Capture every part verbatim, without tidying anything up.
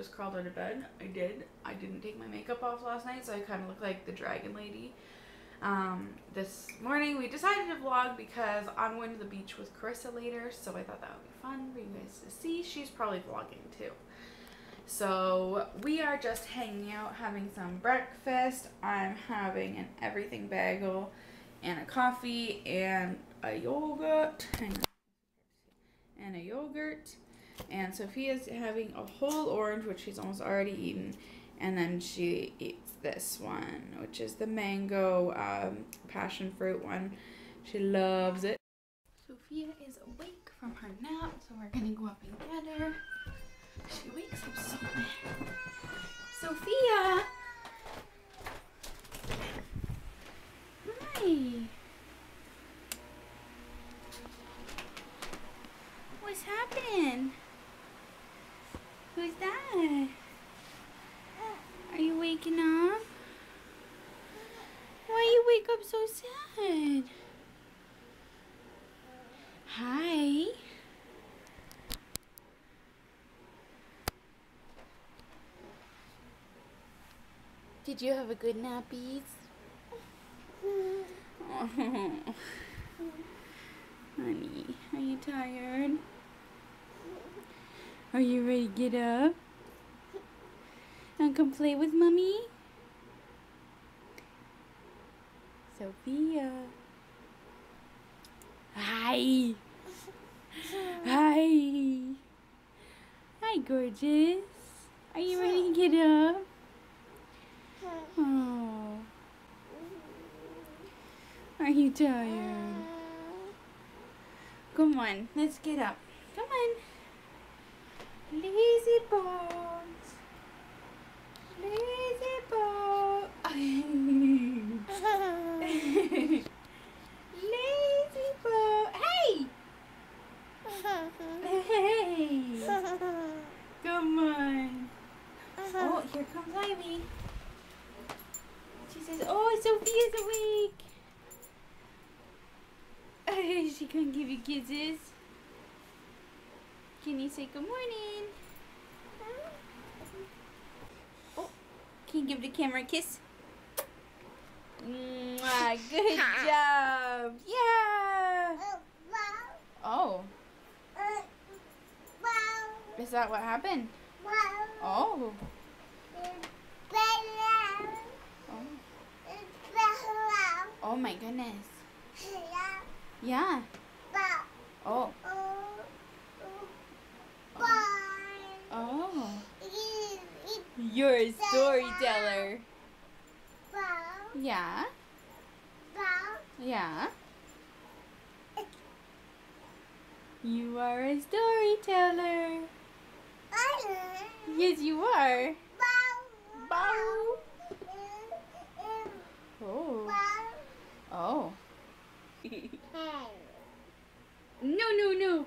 just crawled out of bed. I did. I didn't take my makeup off last night, so I kind of look like the dragon lady. Um, this morning we decided to vlog because I'm going to the beach with Carissa later, so I thought that would be fun for you guys to see. She's probably vlogging too. So we are just hanging out, having some breakfast. I'm having an everything bagel and a coffee and a yogurt. Hang on. And a yogurt. And Sophia's having a whole orange, which she's almost already eaten. And then she eats this one, which is the mango um, passion fruit one. She loves it. Sophia is awake from her nap, so we're gonna go up and get her. She wakes up so bad. Sophia! Hi! What's happened? Who's that? Are you waking up? Why you wake up so sad? Hi. Did you have a good nappies? Oh. Honey, are you tired? Are you ready to get up? And come play with mommy? Sophia. Hi. Hi. Hi, gorgeous. Are you ready to get up? Oh. Are you tired? Come on, let's get up. Come on. Lazy bones. Lazy bones. Lazy bones. Hey! Hey! Come on. Oh, here comes Ivy. She says, oh, Sophia's awake. She can give you kisses. Can you say good morning? Oh, can you give the camera a kiss? Mwah, good job. Yeah. Oh. Is that what happened? Oh. Oh. Oh my goodness. Yeah. Oh. Oh. Oh. You're a storyteller. Yeah. Yeah. You are a storyteller. Yes, you are. Bow. Oh. Oh. No, no, no.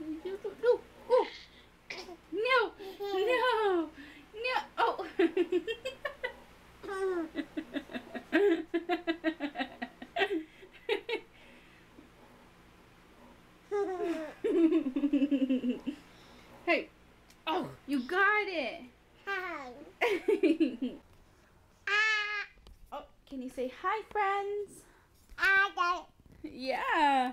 No, no, oh. No, no, no. Oh. Hey. Oh, you got it. Oh, can you say hi, friends? Yeah.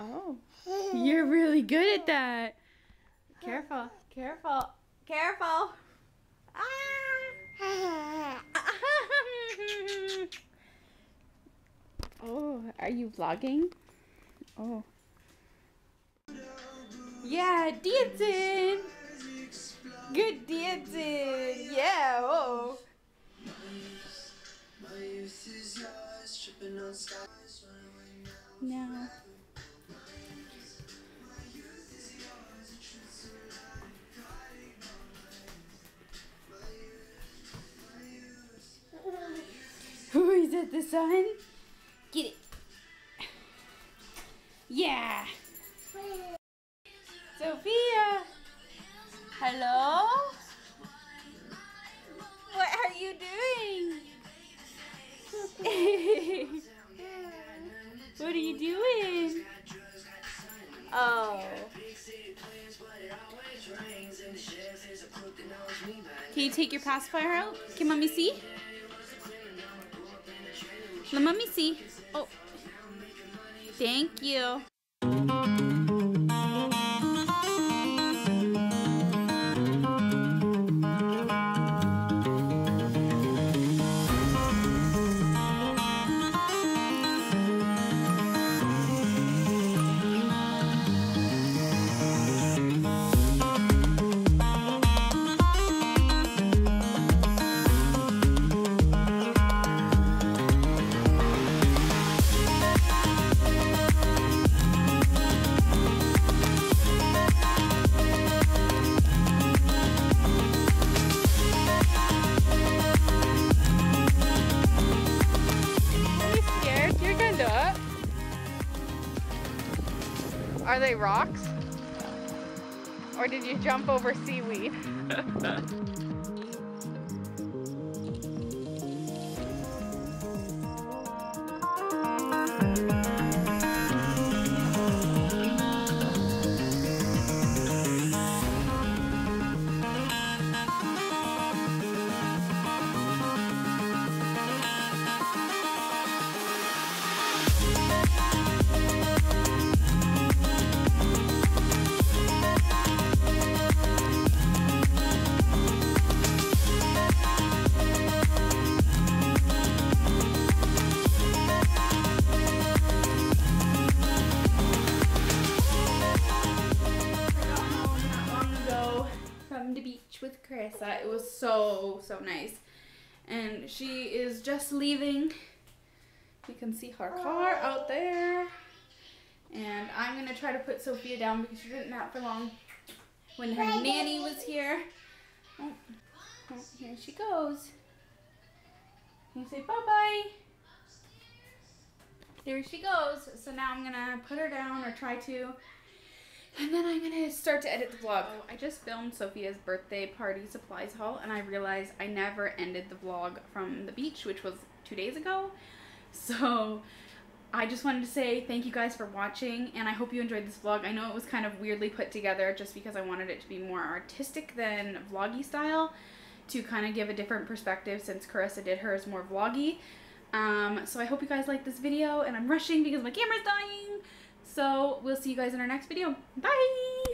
Oh, you're really good at that. Careful, careful, careful. Ah. Oh, are you vlogging? Oh. Yeah, dancing. Good dancing. Yeah, oh. No. Who is it, the sun? Get it. Yeah. Sophia. Hello? What are you doing? What are you doing? you take your pacifier out? Can mommy see? Let mommy see. Oh, thank you. Are they rocks? Or did you jump over seaweed? With Carissa. It was so so nice, and she is just leaving. You can see her car out there, and I'm gonna try to put Sophia down because she didn't nap for long when her nanny was here. Oh, oh, here she goes. Can you say bye bye? There she goes. So now I'm gonna put her down, or try to. And then I'm gonna start to edit the vlog. I just filmed Sophia's birthday party supplies haul, and I realized I never ended the vlog from the beach, which was two days ago. So I just wanted to say thank you guys for watching, and I hope you enjoyed this vlog. I know it was kind of weirdly put together just because I wanted it to be more artistic than vloggy style, to kind of give a different perspective since Carissa did hers more vloggy. Um, so I hope you guys liked this video, and I'm rushing because my camera's dying. So we'll see you guys in our next video. Bye!